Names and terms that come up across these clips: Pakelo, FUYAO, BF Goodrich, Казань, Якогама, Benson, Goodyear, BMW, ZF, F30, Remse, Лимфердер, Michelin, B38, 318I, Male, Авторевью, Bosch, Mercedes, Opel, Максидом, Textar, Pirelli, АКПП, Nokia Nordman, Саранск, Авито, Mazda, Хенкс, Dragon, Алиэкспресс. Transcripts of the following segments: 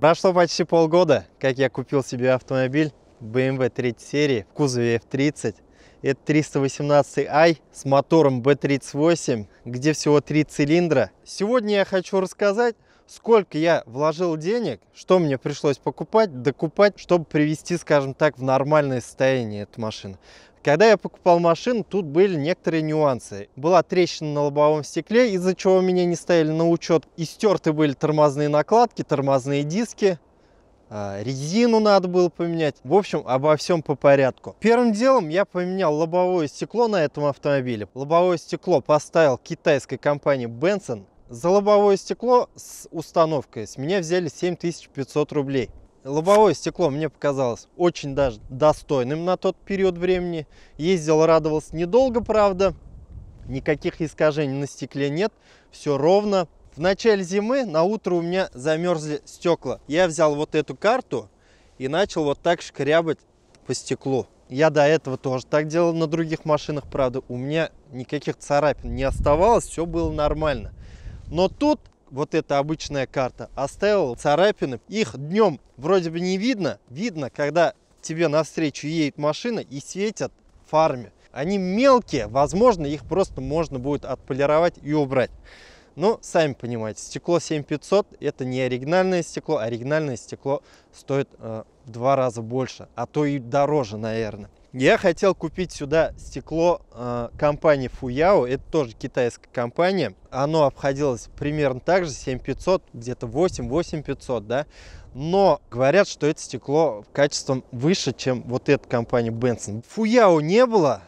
Прошло почти полгода, как я купил себе автомобиль BMW 3 серии в кузове F30. Это 318i с мотором B38, где всего 3 цилиндра. Сегодня я хочу рассказать, сколько я вложил денег, что мне пришлось покупать, докупать, чтобы привести, скажем так, в нормальное состояние эту машину. Когда я покупал машину, тут были некоторые нюансы. Была трещина на лобовом стекле, из-за чего меня не ставили на учет. Истерты были тормозные накладки, тормозные диски. Резину надо было поменять. В общем, обо всем по порядку. Первым делом я поменял лобовое стекло на этом автомобиле. Лобовое стекло поставил китайской компании Benson. За лобовое стекло с установкой с меня взяли 7500 рублей. Лобовое стекло мне показалось очень даже достойным на тот период времени. Ездил, радовался недолго, правда. Никаких искажений на стекле нет. Все ровно. В начале зимы на утро у меня замерзли стекла. Я взял вот эту карту и начал вот так шкрябать по стеклу. Я до этого тоже так делал на других машинах, правда. У меня никаких царапин не оставалось, все было нормально. Но тут вот эта обычная карта оставила царапины. Их днем вроде бы не видно. Видно, когда тебе навстречу едет машина и светят фарами. Они мелкие, возможно, их просто можно будет отполировать и убрать. Ну, сами понимаете, стекло 7500 это не оригинальное стекло. Оригинальное стекло стоит в 2 раза больше, а то и дороже, наверное. Я хотел купить сюда стекло компании FUYAO, это тоже китайская компания. Оно обходилось примерно так же, 7500, где-то 8-8500, да. Но говорят, что это стекло качеством выше, чем вот эта компания Benson. FUYAO не было.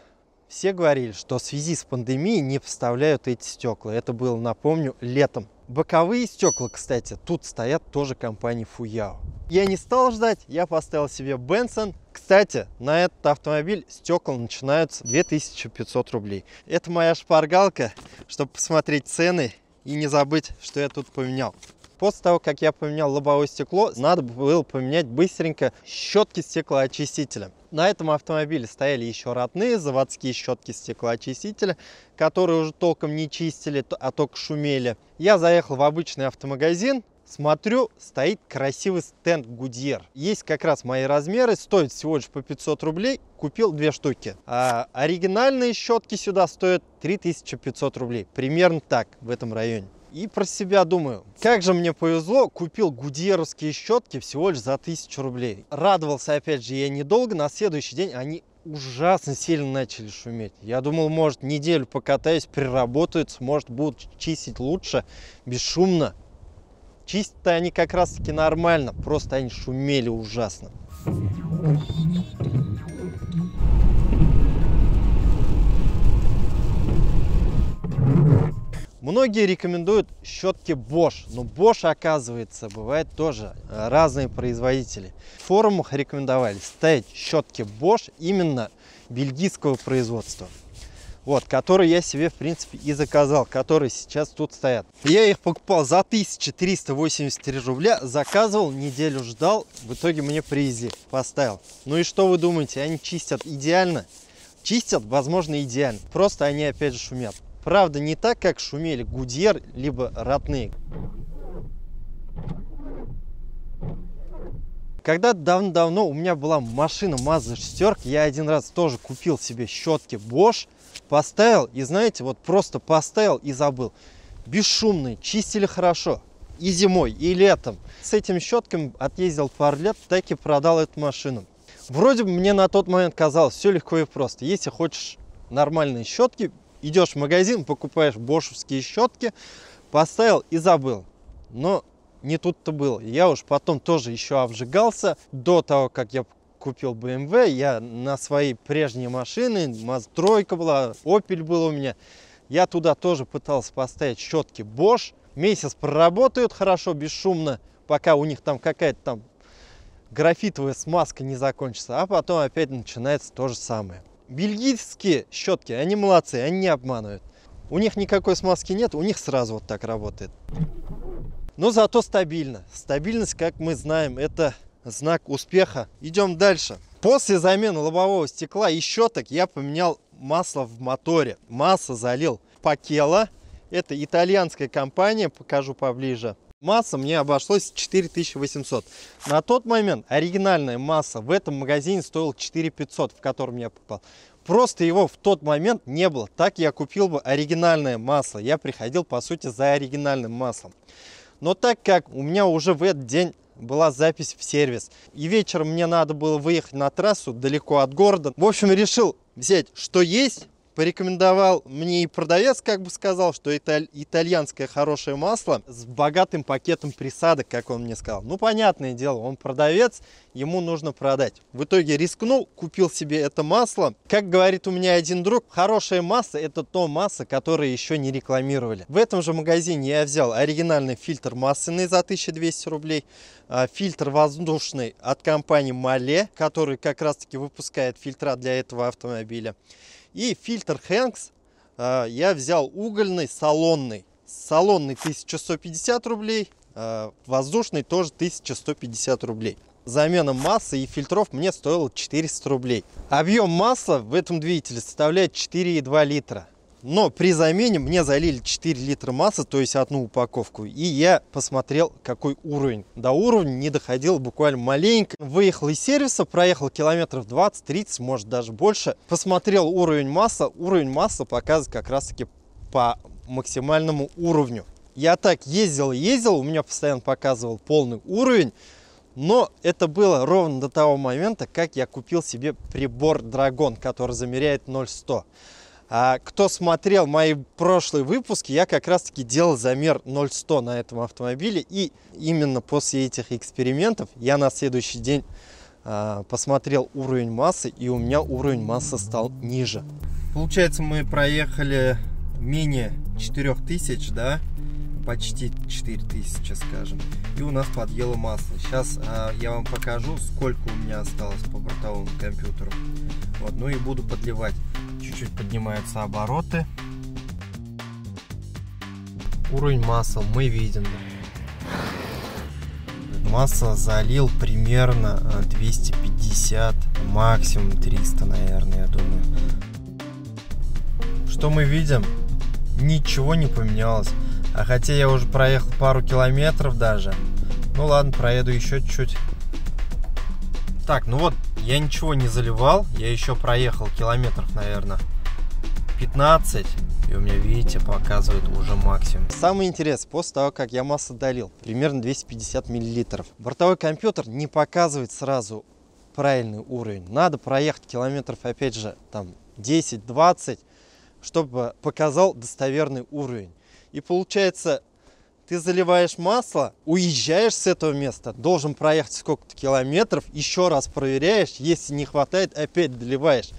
Все говорили, что в связи с пандемией не поставляют эти стекла. Это было, напомню, летом. Боковые стекла, кстати, тут стоят тоже компании FUYAO. Я не стал ждать, я поставил себе Benson. Кстати, на этот автомобиль стекла начинаются 2500 рублей. Это моя шпаргалка, чтобы посмотреть цены и не забыть, что я тут поменял. После того, как я поменял лобовое стекло, надо было поменять быстренько щетки стеклоочистителя. На этом автомобиле стояли еще родные заводские щетки стеклоочистителя, которые уже толком не чистили, а только шумели. Я заехал в обычный автомагазин, смотрю, стоит красивый стенд Goodyear. Есть как раз мои размеры, стоит всего лишь по 500 рублей, купил 2 штуки. А оригинальные щетки сюда стоят 3500 рублей, примерно так в этом районе. И про себя думаю, как же мне повезло, купил гудьеровские щетки всего лишь за 1000 рублей. Радовался, опять же, я недолго, на следующий день они ужасно сильно начали шуметь. Я думал, может, неделю покатаюсь, переработаются, может, будут чистить лучше, бесшумно. Чистят-то они как раз-таки нормально, просто они шумели ужасно. Многие рекомендуют щетки Bosch, но Bosch, оказывается, бывает тоже разные производители. В форумах рекомендовали ставить щетки Bosch именно бельгийского производства. Вот, которые я себе, в принципе, и заказал, которые сейчас тут стоят. Я их покупал за 1383 рубля, заказывал, неделю ждал, в итоге мне привезли, поставил. Ну и что вы думаете, они чистят идеально? Чистят, возможно, идеально, просто они опять же шумят. Правда, не так, как шумели Goodyear, либо родные. Когда-то давно-давно у меня была машина Mazda 6, я один раз тоже купил себе щетки Bosch, поставил и, знаете, вот просто поставил и забыл. Бесшумные, чистили хорошо. И зимой, и летом. С этим щетками отъездил пару лет, так и продал эту машину. Вроде бы мне на тот момент казалось, все легко и просто. Если хочешь нормальные щетки, идешь в магазин, покупаешь бошевские щетки, поставил и забыл. Но не тут-то было. Я уж потом тоже еще обжигался. До того, как я купил BMW, я на свои прежние машины, Mazda 3 была, Opel был у меня, я туда тоже пытался поставить щетки Bosch. Месяц проработают хорошо, бесшумно, пока у них там какая-то там графитовая смазка не закончится, а потом опять начинается то же самое. Бельгийские щетки, они молодцы, они не обманывают. У них никакой смазки нет, у них сразу вот так работает. Но зато стабильно. Стабильность, как мы знаем, это знак успеха. Идем дальше. После замены лобового стекла и щеток я поменял масло в моторе. Масло залил Pakelo. Это итальянская компания, покажу поближе. Масса мне обошлось 4800. На тот момент оригинальная масса в этом магазине стоила 4500, в котором я покупал. Просто его в тот момент не было. Так я купил бы оригинальное масло. Я приходил, по сути, за оригинальным маслом. Но так как у меня уже в этот день была запись в сервис, и вечером мне надо было выехать на трассу далеко от города, в общем, решил взять, что есть. Порекомендовал мне и продавец, как бы сказал, что это итальянское хорошее масло с богатым пакетом присадок, как он мне сказал. Ну, понятное дело, он продавец, ему нужно продать. В итоге рискнул, купил себе это масло. Как говорит у меня один друг, хорошая масса – это то масло, которое еще не рекламировали. В этом же магазине я взял оригинальный фильтр масляный за 1200 рублей, фильтр воздушный от компании Male, который как раз-таки выпускает фильтра для этого автомобиля. И фильтр Хенкс я взял угольный, салонный. Салонный 1150 рублей, воздушный тоже 1150 рублей. Замена массы и фильтров мне стоила 400 рублей. Объем масла в этом двигателе составляет 4,2 литра. Но при замене мне залили 4 литра массы, то есть одну упаковку. И я посмотрел, какой уровень. До уровня не доходил буквально маленько. Выехал из сервиса, проехал километров 20-30, может даже больше. Посмотрел уровень масла. Уровень масла показывает как раз-таки по максимальному уровню. Я так ездил и ездил, у меня постоянно показывал полный уровень. Но это было ровно до того момента, как я купил себе прибор Dragon, который замеряет 0,100. Кто смотрел мои прошлые выпуски, я как раз-таки делал замер 0,100 на этом автомобиле. И именно после этих экспериментов я на следующий день посмотрел уровень массы, и у меня уровень массы стал ниже. Получается, мы проехали менее 4000, да? Почти 4000, скажем. И у нас подъела масса. Сейчас я вам покажу, сколько у меня осталось по бортовому компьютеру. Вот, ну и буду подливать. Чуть-чуть поднимаются обороты. Уровень масла мы видим. Масса залил примерно 250, максимум 300, наверное, я думаю. Что мы видим? Ничего не поменялось. А хотя я уже проехал пару километров даже. Ну ладно, проеду еще чуть-чуть. Так, ну вот. Я ничего не заливал, я еще проехал километров, наверное, 15, и у меня, видите, показывает уже максимум. Самое интересное, после того, как я массу долил, примерно 250 мл, бортовой компьютер не показывает сразу правильный уровень. Надо проехать километров, опять же, там 10-20, чтобы показал достоверный уровень. И получается, ты заливаешь масло, уезжаешь с этого места, должен проехать сколько-то километров, еще раз проверяешь, если не хватает, опять доливаешь.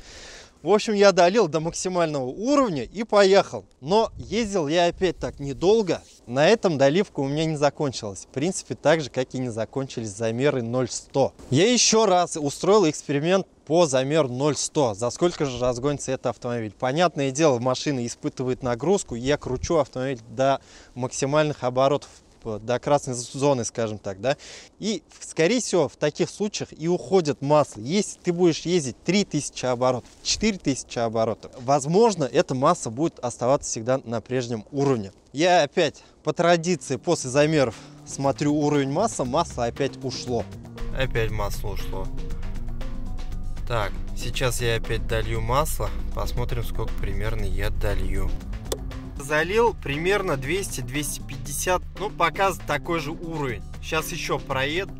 В общем, я долил до максимального уровня и поехал. Но ездил я опять так недолго. На этом доливка у меня не закончилась. В принципе, так же, как и не закончились замеры 0,100. Я еще раз устроил эксперимент по замеру 0,100. За сколько же разгонится этот автомобиль? Понятное дело, машина испытывает нагрузку. Я кручу автомобиль до максимальных оборотов, до красной зоны, скажем так, да. И, скорее всего, в таких случаях и уходит масло. Если ты будешь ездить 3000 оборотов, 4000 оборотов, возможно, эта масса будет оставаться всегда на прежнем уровне. Я опять по традиции после замеров смотрю уровень массы, масло опять ушло. Опять масло ушло. Так, сейчас я опять долью масло, посмотрим, сколько примерно я долью. Залил примерно 200-250, ну, показывает такой же уровень. Сейчас еще проеду.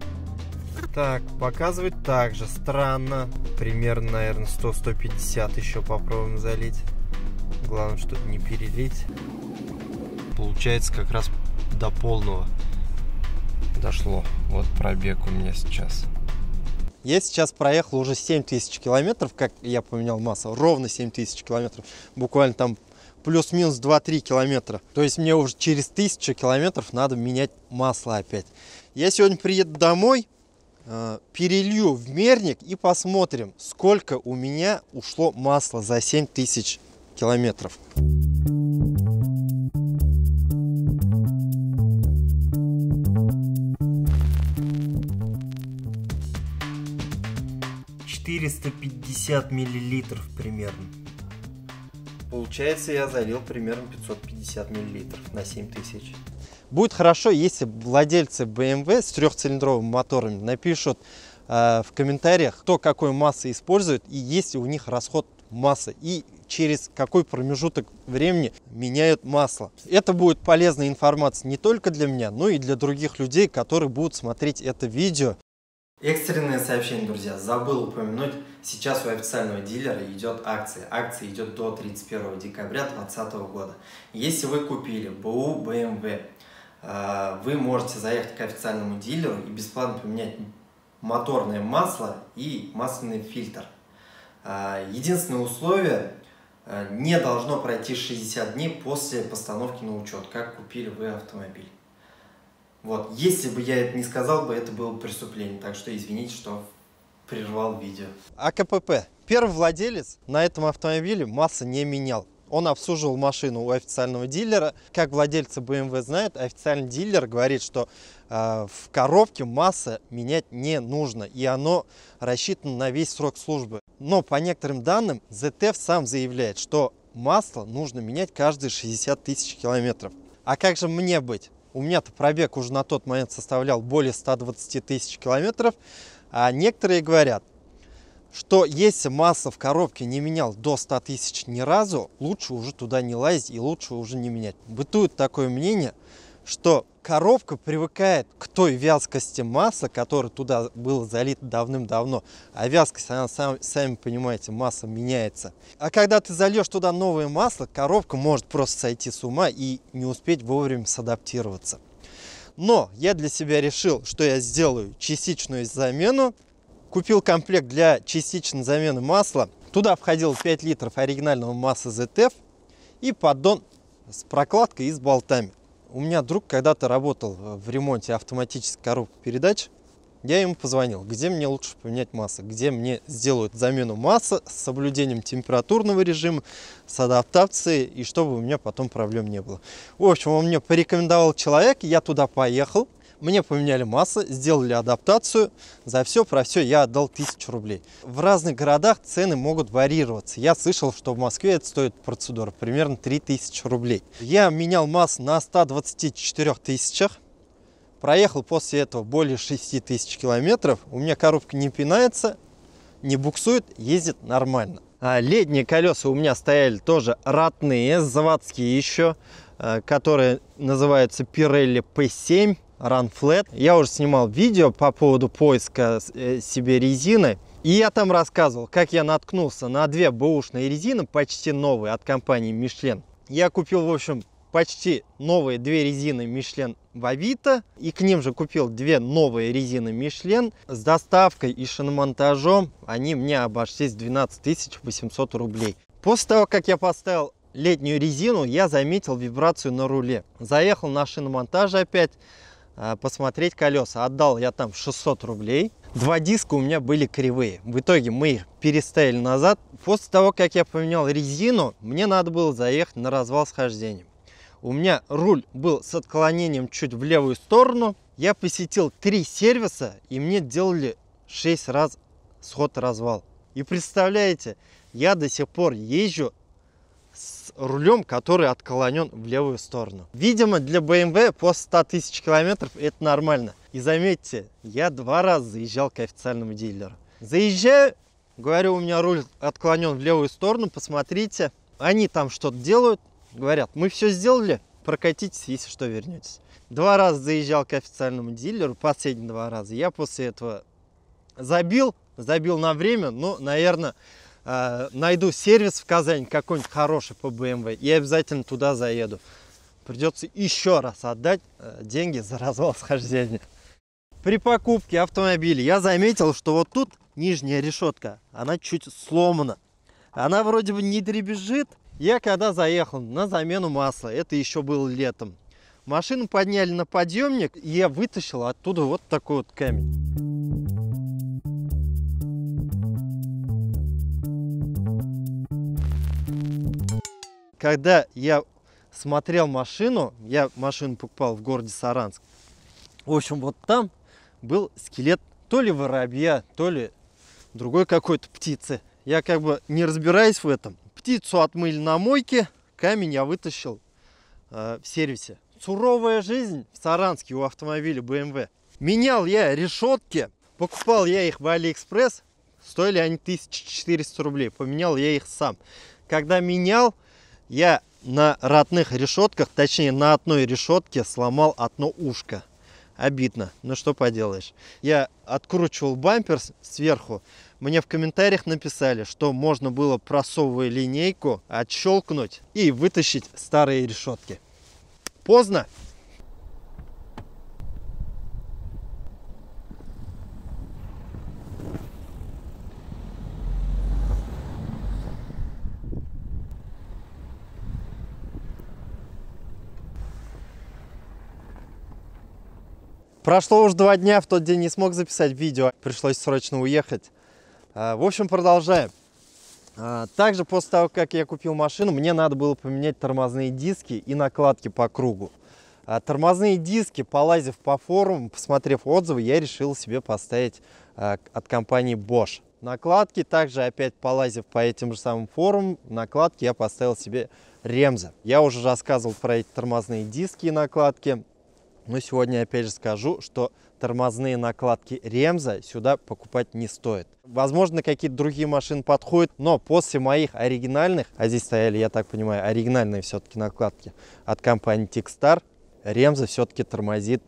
Так, показывает также. Странно. Примерно, наверное, 100-150 еще попробуем залить. Главное, чтобы не перелить. Получается, как раз до полного дошло. Вот пробег у меня сейчас. Я сейчас проехал уже 7000 километров, как я поменял массу. Ровно 7000 километров. Буквально там плюс-минус 2-3 километра. То есть мне уже через 1000 километров надо менять масло опять. Я сегодня приеду домой, перелью в мерник и посмотрим, сколько у меня ушло масла за 7000 километров. — 450 миллилитров примерно. Получается, я залил примерно 550 мл на 7000. Будет хорошо, если владельцы BMW с трехцилиндровыми моторами напишут в комментариях, кто какой массы использует и есть ли у них расход массы и через какой промежуток времени меняют масло. Это будет полезная информация не только для меня, но и для других людей, которые будут смотреть это видео. Экстренное сообщение, друзья, забыл упомянуть, сейчас у официального дилера идет акция. Акция идет до 31 декабря 2020 года. Если вы купили БУ BMW, вы можете заехать к официальному дилеру и бесплатно поменять моторное масло и масляный фильтр. Единственное условие, не должно пройти 60 дней после постановки на учет, как купили вы автомобиль. Вот, если бы я это не сказал, бы это было преступление, так что извините, что прервал видео. АКПП. Первый владелец на этом автомобиле массы не менял. Он обслуживал машину у официального дилера. Как владельцы BMW знают, официальный дилер говорит, что в коробке масса менять не нужно, и оно рассчитано на весь срок службы. Но по некоторым данным ZF сам заявляет, что масло нужно менять каждые 60 тысяч километров. А как же мне быть? У меня-то пробег уже на тот момент составлял более 120 тысяч километров. А некоторые говорят, что если масса в коробке не менял до 100 тысяч ни разу, лучше уже туда не лазить и лучше уже не менять. Бытует такое мнение, что коробка привыкает к той вязкости масла, которая туда была залита давным-давно. А вязкость, она, сами понимаете, масса меняется. А когда ты зальешь туда новое масло, коробка может просто сойти с ума и не успеть вовремя садаптироваться. Но я для себя решил, что я сделаю частичную замену. Купил комплект для частичной замены масла. Туда входило 5 литров оригинального масла ZF и поддон с прокладкой и с болтами. У меня друг когда-то работал в ремонте автоматической коробки передач. Я ему позвонил, где мне лучше поменять масло, где мне сделают замену масла с соблюдением температурного режима, с адаптацией, и чтобы у меня потом проблем не было. В общем, он мне порекомендовал человек, я туда поехал, мне поменяли масло, сделали адаптацию. За все про все я отдал 1000 рублей. В разных городах цены могут варьироваться. Я слышал, что в Москве это стоит процедура примерно 3000 рублей. Я менял масло на 124 тысячах. Проехал после этого более 6 тысяч километров. У меня коробка не пинается, не буксует, ездит нормально. А летние колеса у меня стояли тоже ратные, заводские еще, которые называются Pirelli P7. Run Flat. Я уже снимал видео по поводу поиска себе резины. И я там рассказывал, как я наткнулся на две бэушные резины, почти новые, от компании Michelin. Я купил, в общем, почти новые две резины Michelin в Авито. И к ним же купил две новые резины Michelin. С доставкой и шиномонтажом они мне обошлись 12 800 рублей. После того, как я поставил летнюю резину, я заметил вибрацию на руле. Заехал на шиномонтаж опять. Посмотреть колеса. Отдал я там 600 рублей. Два диска у меня были кривые. В итоге мы их переставили назад. После того, как я поменял резину, мне надо было заехать на развал схождения. У меня руль был с отклонением чуть в левую сторону. Я посетил 3 сервиса, и мне делали 6 раз сход-развал. И представляете, я до сих пор езжу с рулем, который отклонен в левую сторону. Видимо, для BMW после 100 тысяч километров это нормально. И заметьте, я 2 раза заезжал к официальному дилеру. Заезжаю, говорю, у меня руль отклонен в левую сторону, посмотрите. Они там что-то делают, говорят, мы все сделали, прокатитесь, если что, вернетесь. 2 раза заезжал к официальному дилеру, последние 2 раза. Я после этого забил на время, но, наверное, найду сервис в Казани какой-нибудь хороший по BMW и обязательно туда заеду. Придется еще раз отдать деньги за развал схождения. При покупке автомобиля я заметил, что вот тут нижняя решетка, она чуть сломана. Она вроде бы не дребезжит. Я когда заехал на замену масла, это еще было летом, машину подняли на подъемник, и я вытащил оттуда вот такой вот камень. Когда я смотрел машину, я машину покупал в городе Саранск. В общем, вот там был скелет то ли воробья, то ли другой какой-то птицы. Я как бы не разбираюсь в этом. Птицу отмыли на мойке, камень я вытащил в сервисе. Суровая жизнь в Саранске у автомобиля BMW. Менял я решетки, покупал я их в Алиэкспресс, стоили они 1400 рублей, поменял я их сам. Когда менял, я на родных решетках, точнее на одной решетке сломал одно ушко. Обидно, но что поделаешь. Я откручивал бампер сверху. Мне в комментариях написали, что можно было, просовывая линейку, отщелкнуть и вытащить старые решетки. Поздно. Прошло уже 2 дня, в тот день не смог записать видео, пришлось срочно уехать. В общем, продолжаем. Также после того, как я купил машину, мне надо было поменять тормозные диски и накладки по кругу. Тормозные диски, полазив по форуму, посмотрев отзывы, я решил себе поставить от компании Bosch. Накладки, также опять полазив по этим же самым форумам, накладки я поставил себе Remse. Я уже рассказывал про эти тормозные диски и накладки. Но сегодня опять же скажу, что тормозные накладки Remse сюда покупать не стоит. Возможно, какие-то другие машины подходят, но после моих оригинальных, а здесь стояли, я так понимаю, оригинальные все-таки накладки от компании Textar, Remse все-таки тормозит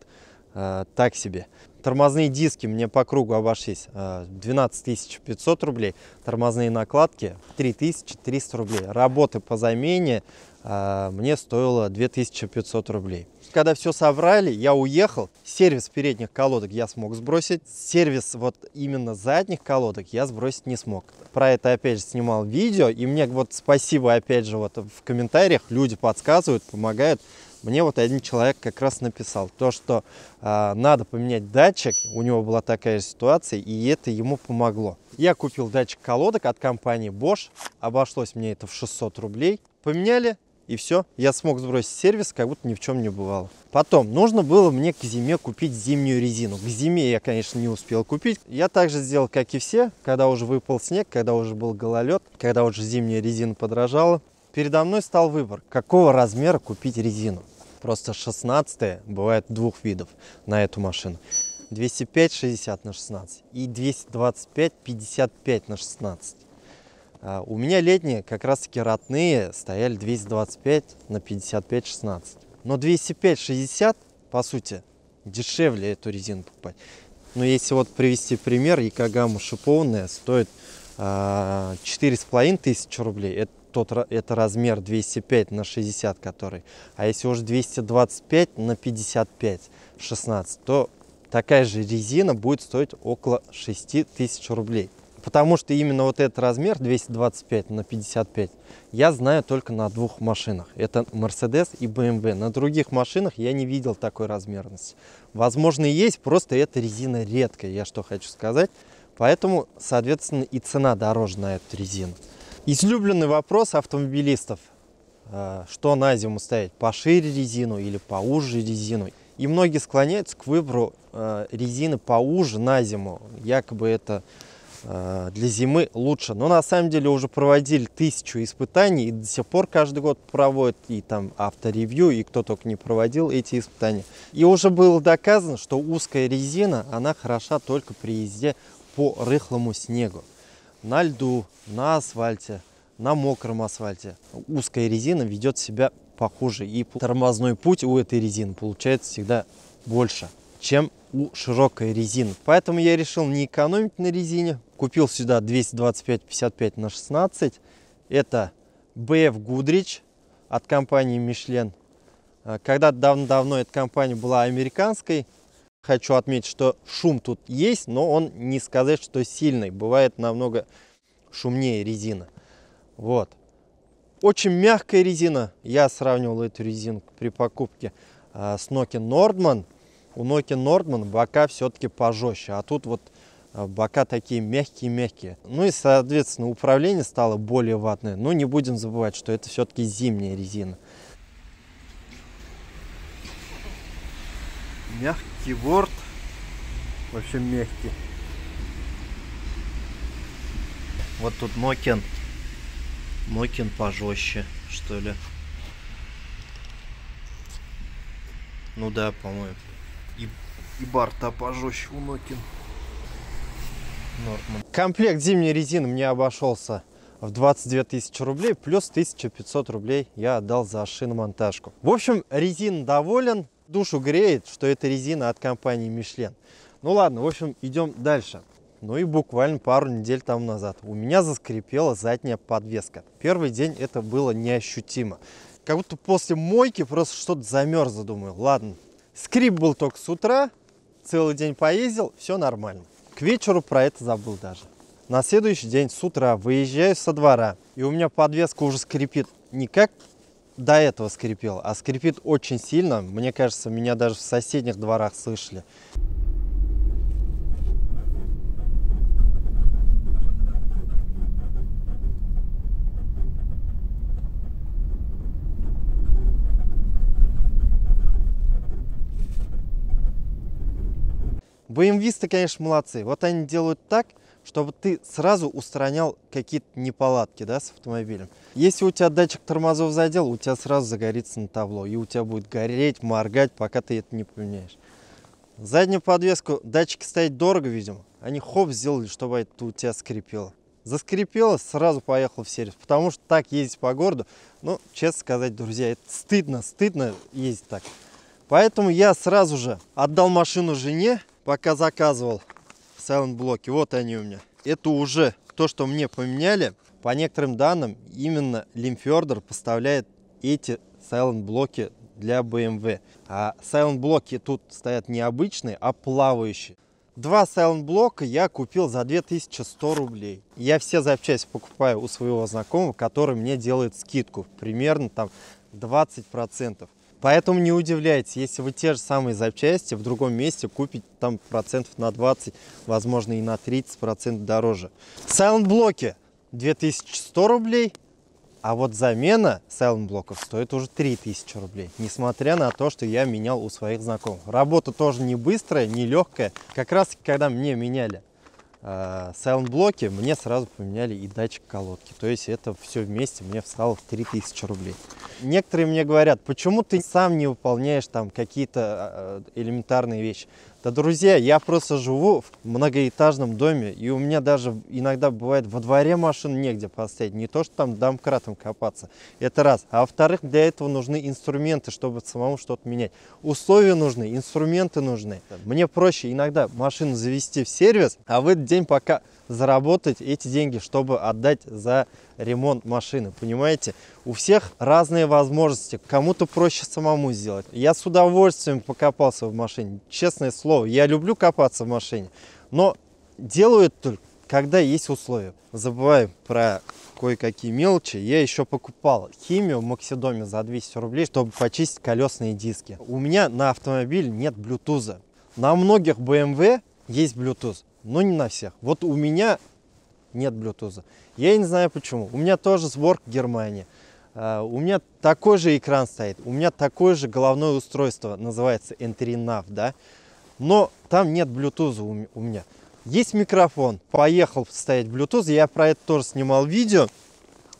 так себе. Тормозные диски мне по кругу обошлись 12500 рублей, тормозные накладки 3300 рублей. Работы по замене мне стоило 2500 рублей. Когда все соврали, я уехал. Сервис передних колодок я смог сбросить. Сервис вот именно задних колодок я сбросить не смог. Про это опять же снимал видео. И мне вот спасибо опять же вот в комментариях. Люди подсказывают, помогают. Мне вот один человек как раз написал то, что надо поменять датчик. У него была такая же ситуация, и это ему помогло. Я купил датчик колодок от компании Bosch. Обошлось мне это в 600 рублей. Поменяли. И все, я смог сбросить сервис, как будто ни в чем не бывало. Потом, нужно было мне к зиме купить зимнюю резину. К зиме я, конечно, не успел купить. Я также сделал, как и все, когда уже выпал снег, когда уже был гололед, когда уже зимняя резина подорожала. Передо мной стал выбор, какого размера купить резину. Просто 16-е бывает двух видов на эту машину. 205 60 на 16 и 225 55 на 16. У меня летние, как раз таки ратные, стояли 225 на 55-16. Но 205-60, по сути, дешевле эту резину покупать. Но если вот привести пример, Якогама шипованная стоит 4500 рублей. Это размер 205 на 60, который. А если уже 225 на 55-16, то такая же резина будет стоить около 6000 рублей. Потому что именно вот этот размер 225 на 55 я знаю только на двух машинах. Это Mercedes и BMW. На других машинах я не видел такой размерности. Возможно, и есть, просто эта резина редкая, я что хочу сказать. Поэтому, соответственно, и цена дороже на эту резину. Излюбленный вопрос автомобилистов. Что на зиму ставить? Пошире резину или поуже резину? И многие склоняются к выбору резины поуже на зиму. Якобы это для зимы лучше, но на самом деле уже проводили 1000 испытаний и до сих пор каждый год проводят, и там авторевью, и кто только не проводил эти испытания. И уже было доказано, что узкая резина, она хороша только при езде по рыхлому снегу, на льду, на асфальте, на мокром асфальте. Узкая резина ведет себя похуже, и тормозной путь у этой резины получается всегда больше, чем у широкой резины. Поэтому я решил не экономить на резине. Купил сюда 225-55 на 16. Это BF Goodrich от компании Michelin. Когда-то давно эта компания была американской. Хочу отметить, что шум тут есть, но он не сказать, что сильный. Бывает намного шумнее резина. Вот. Очень мягкая резина. Я сравнивал эту резинку при покупке с Nokia Nordman. У Nokia Nordman бока все-таки пожестче, а тут вот бока такие мягкие-мягкие. Ну и, соответственно, управление стало более ватное. Но не будем забывать, что это все-таки зимняя резина. Мягкий борт, вообще мягкий. Вот тут Nokia Нокин пожестче, что ли. Ну да, по-моему. И борта пожестче у Нокин. Нормально. Комплект зимней резины мне обошелся в 22 тысячи рублей, плюс 1500 рублей я отдал за шиномонтажку. В общем, резина доволен. Душу греет, что это резина от компании Michelin. Ну ладно, в общем, идем дальше. Ну и буквально пару недель тому назад у меня заскрипела задняя подвеска. Первый день это было неощутимо. Как будто после мойки просто что-то замерзло, думаю. Ладно, скрип был только с утра, целый день поездил, все нормально. К вечеру про это забыл даже. На следующий день с утра выезжаю со двора, и у меня подвеска уже скрипит не как до этого скрипела, а скрипит очень сильно. Мне кажется, меня даже в соседних дворах слышали. BMW-сты, конечно, молодцы. Вот они делают так, чтобы ты сразу устранял какие-то неполадки, да, с автомобилем. Если у тебя датчик тормозов задел, у тебя сразу загорится на табло. И у тебя будет гореть, моргать, пока ты это не поменяешь. Заднюю подвеску датчики стоять дорого, видимо. Они хоп сделали, чтобы это у тебя скрипело. Заскрипело, сразу поехал в сервис. Потому что так ездить по городу, ну, честно сказать, друзья, это стыдно, стыдно ездить так. Поэтому я сразу же отдал машину жене, пока заказывал. Сайлент-блоки, вот они у меня. Это уже то, что мне поменяли. По некоторым данным, именно Лимфердер поставляет эти сайлент-блоки для BMW. А сайлент-блоки тут стоят не обычные, а плавающие. Два сайлент-блока я купил за 2100 рублей. Я все запчасти покупаю у своего знакомого, который мне делает скидку. Примерно там 20%. Поэтому не удивляйтесь, если вы те же самые запчасти в другом месте купите там процентов на 20, возможно и на 30% дороже. Сайлент-блоки 2100 рублей, а вот замена сайлент-блоков стоит уже 3000 рублей, несмотря на то, что я менял у своих знакомых. Работа тоже не быстрая, не легкая. Как раз когда мне меняли сайлент-блоки, мне сразу поменяли и датчик колодки. То есть это все вместе мне встало в 3000 рублей. Некоторые мне говорят, почему ты сам не выполняешь там какие-то элементарные вещи. Да, друзья, я просто живу в многоэтажном доме, и у меня даже иногда бывает во дворе машин негде поставить. Не то, что там домкратом копаться. Это раз. А во-вторых, для этого нужны инструменты, чтобы самому что-то менять. Условия нужны, инструменты нужны. Мне проще иногда машину завести в сервис, а в этот день пока заработать эти деньги, чтобы отдать за ремонт машины. Понимаете, у всех разные возможности. Кому-то проще самому сделать. Я с удовольствием покопался в машине. Честное слово, я люблю копаться в машине. Но делаю это только, когда есть условия. Забываем про кое-какие мелочи. Я еще покупал химию в Максидоме за 200 рублей, чтобы почистить колесные диски. У меня на автомобиле нет Bluetooth. На многих BMW есть Bluetooth. Но не на всех. Вот у меня нет Bluetooth. Я не знаю почему. У меня тоже сборка Германии. У меня такой же экран стоит. У меня такое же головное устройство. Называется N3 Nav, да? Но там нет Bluetooth у меня. Есть микрофон. Поехал ставить Bluetooth. Я про это тоже снимал видео.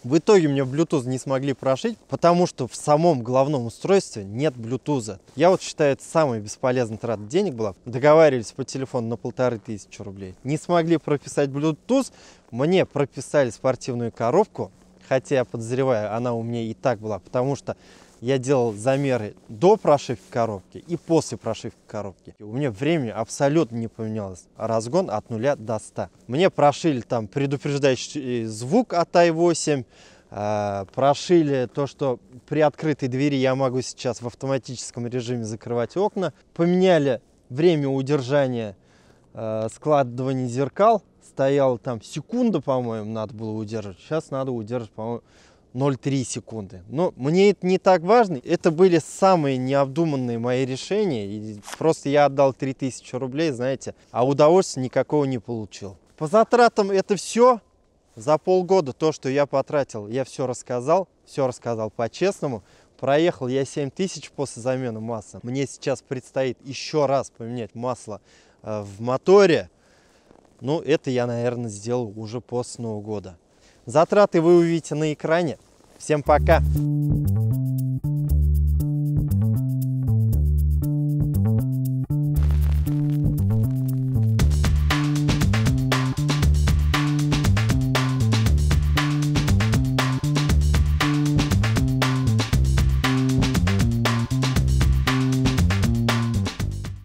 В итоге мне Bluetooth не смогли прошить, потому что в самом головном устройстве нет Bluetooth. Я вот считаю, это самая бесполезная трата денег была. Договаривались по телефону на 1500 рублей. Не смогли прописать Bluetooth, мне прописали спортивную коробку, хотя я подозреваю, она у меня и так была, потому что я делал замеры до прошивки коробки и после прошивки коробки. У меня время абсолютно не поменялось. Разгон от 0 до 100. Мне прошили там предупреждающий звук от i8. Прошили то, что при открытой двери я могу сейчас в автоматическом режиме закрывать окна. Поменяли время удержания складывания зеркал. Стояла там секунда, по-моему, надо было удерживать. Сейчас надо удерживать, по-моему, 0,3 секунды. Но мне это не так важно. Это были самые необдуманные мои решения. И просто я отдал 3000 рублей, знаете, а удовольствия никакого не получил. По затратам это все. За полгода то, что я потратил, я все рассказал по-честному. Проехал я 7000 после замены масла. Мне сейчас предстоит еще раз поменять масло в моторе. Ну, это я, наверное, сделал уже после Нового года. Затраты вы увидите на экране. Всем пока!